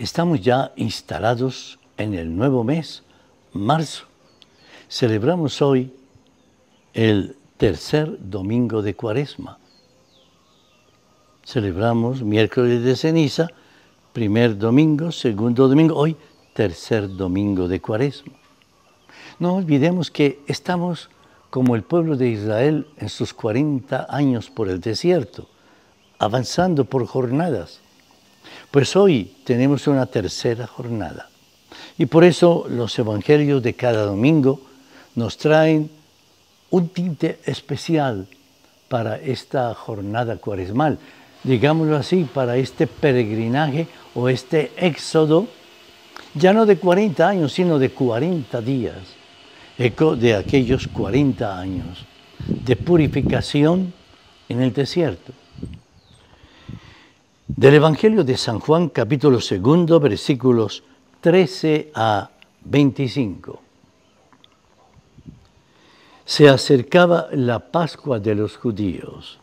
Estamos ya instalados en el nuevo mes, marzo. Celebramos hoy el tercer domingo de Cuaresma. Celebramos miércoles de ceniza, primer domingo, segundo domingo, hoy tercer domingo de Cuaresma. No olvidemos que estamos como el pueblo de Israel en sus 40 años por el desierto, avanzando por jornadas. Pues hoy tenemos una tercera jornada. Y por eso los evangelios de cada domingo nos traen un tinte especial para esta jornada cuaresmal, digámoslo así, para este peregrinaje o este éxodo, ya no de 40 años, sino de 40 días, eco de aquellos 40 años de purificación en el desierto. Del Evangelio de San Juan, capítulo 2, versículos 13 a 25. Se acercaba la Pascua de los judíos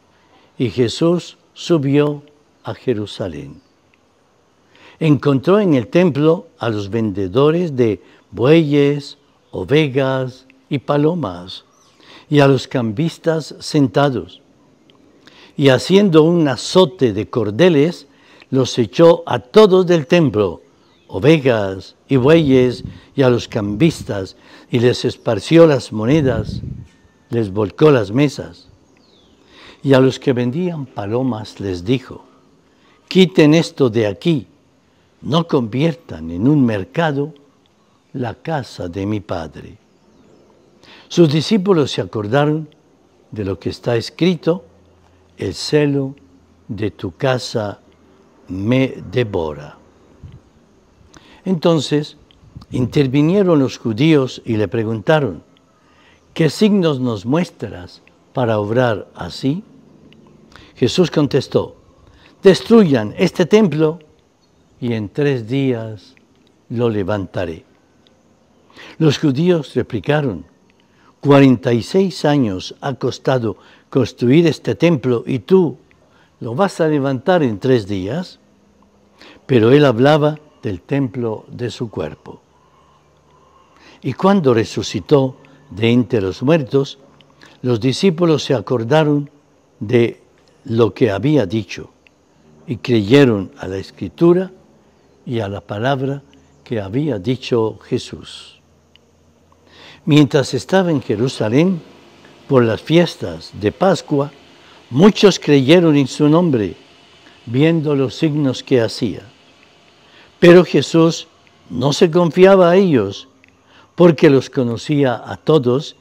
y Jesús subió a Jerusalén. Encontró en el templo a los vendedores de bueyes, ovejas y palomas y a los cambistas sentados. Y haciendo un azote de cordeles, los echó a todos del templo, ovejas y bueyes y a los cambistas, y les esparció las monedas, les volcó las mesas. Y a los que vendían palomas les dijo: quiten esto de aquí, no conviertan en un mercado la casa de mi Padre. Sus discípulos se acordaron de lo que está escrito: el celo de tu casa me devora. Entonces intervinieron los judíos y le preguntaron: ¿qué signos nos muestras para obrar así? Jesús contestó: destruyan este templo y en 3 días lo levantaré. Los judíos replicaron: 46 años ha costado construir este templo y tú lo vas a levantar en 3 días. Pero él hablaba del templo de su cuerpo. Y cuando resucitó de entre los muertos, los discípulos se acordaron de lo que había dicho y creyeron a la Escritura y a la palabra que había dicho Jesús. Mientras estaba en Jerusalén, por las fiestas de Pascua, muchos creyeron en su nombre, viendo los signos que hacía. Pero Jesús no se confiaba a ellos, porque los conocía a todos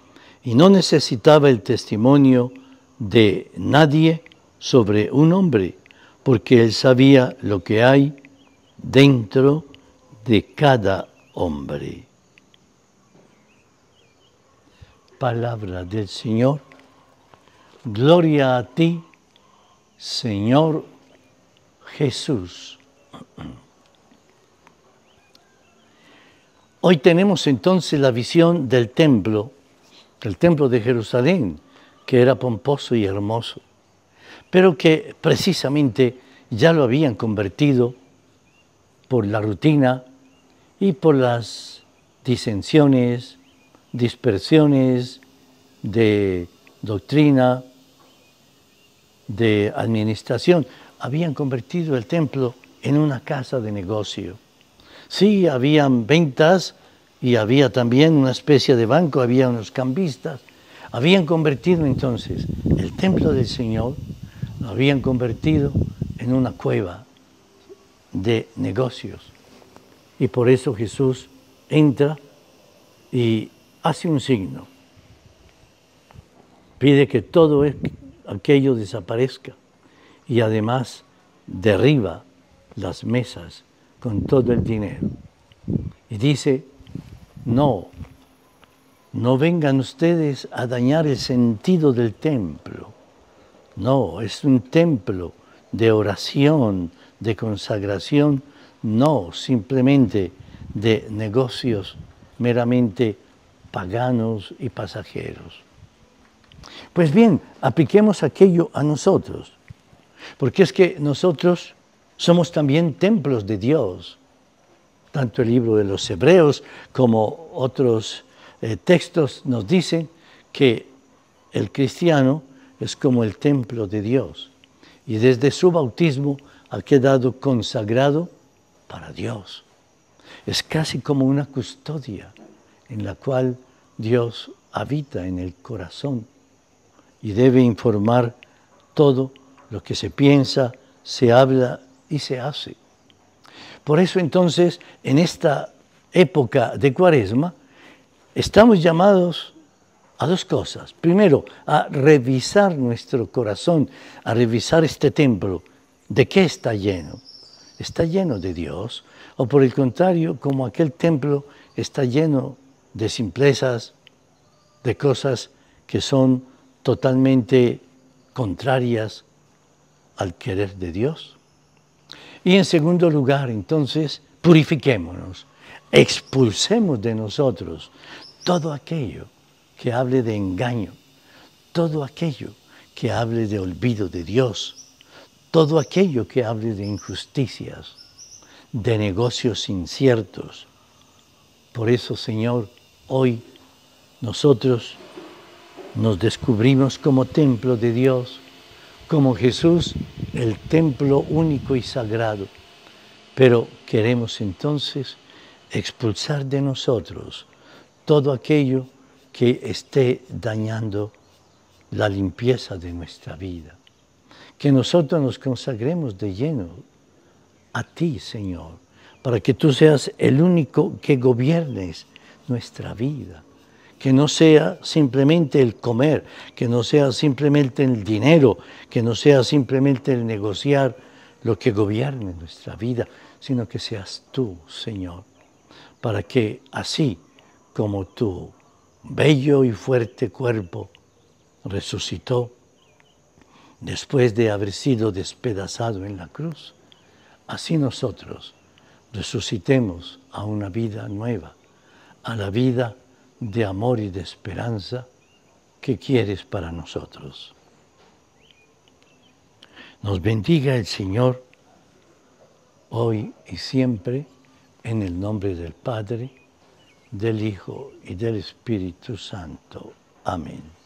y no necesitaba el testimonio de nadie sobre un hombre, porque él sabía lo que hay dentro de cada hombre. Palabra del Señor. Gloria a ti, Señor Jesús. Hoy tenemos entonces la visión del templo de Jerusalén, que era pomposo y hermoso, pero que precisamente ya lo habían convertido por la rutina y por las disensiones, dispersiones de doctrina, de administración. Habían convertido el templo en una casa de negocio. Sí, habían ventas y había también una especie de banco, había unos cambistas. Habían convertido entonces el templo del Señor, lo habían convertido en una cueva de negocios. Y por eso Jesús entra y hace un signo, pide que todo aquello desaparezca y además derriba las mesas con todo el dinero. Y dice: no vengan ustedes a dañar el sentido del templo. No, es un templo de oración, de consagración, no simplemente de negocios meramente paganos y pasajeros. Pues bien, apliquemos aquello a nosotros, porque es que nosotros somos también templos de Dios, tanto el libro de los Hebreos como otros textos nos dicen que el cristiano es como el templo de Dios y desde su bautismo ha quedado consagrado para Dios. Es casi como una custodia en la cual Dios habita en el corazón y debe informar todo lo que se piensa, se habla y se hace. Por eso entonces, en esta época de Cuaresma, estamos llamados a dos cosas. Primero, a revisar nuestro corazón, a revisar este templo. ¿De qué está lleno? ¿Está lleno de Dios? ¿O por el contrario, como aquel templo está lleno de simplezas, de cosas que son totalmente contrarias al querer de Dios? Y en segundo lugar, entonces, purifiquémonos, expulsemos de nosotros todo aquello que hable de engaño, todo aquello que hable de olvido de Dios, todo aquello que hable de injusticias, de negocios inciertos. Por eso, Señor, hoy nosotros nos descubrimos como templo de Dios, como Jesús, el templo único y sagrado. Pero queremos entonces expulsar de nosotros todo aquello que esté dañando la limpieza de nuestra vida. Que nosotros nos consagremos de lleno a ti, Señor, para que tú seas el único que gobiernes nuestra vida. Que no sea simplemente el comer, que no sea simplemente el dinero, que no sea simplemente el negociar lo que gobierne nuestra vida, sino que seas tú, Señor, para que así como tu bello y fuerte cuerpo resucitó después de haber sido despedazado en la cruz, así nosotros resucitemos a una vida nueva, a la vida nueva de amor y de esperanza que quieres para nosotros. Nos bendiga el Señor hoy y siempre, en el nombre del Padre, del Hijo y del Espíritu Santo. Amén.